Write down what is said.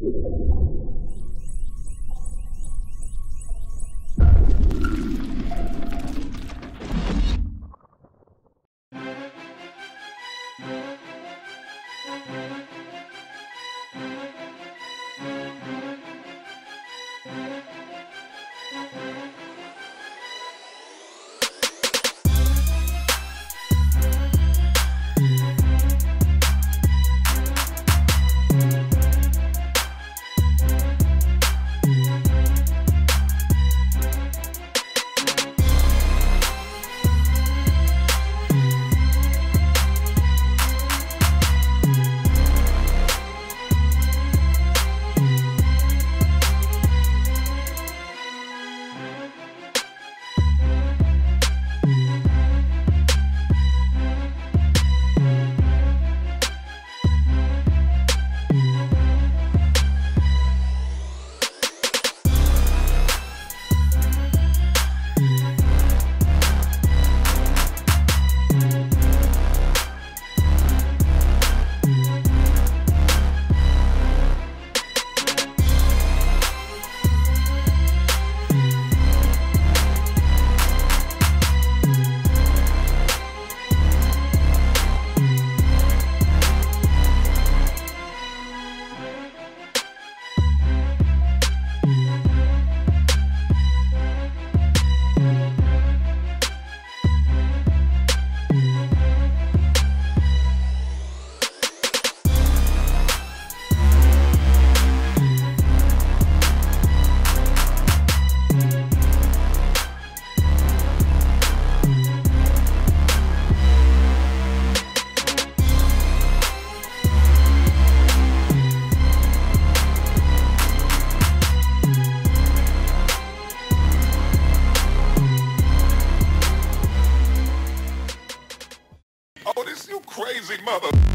Crazy mother.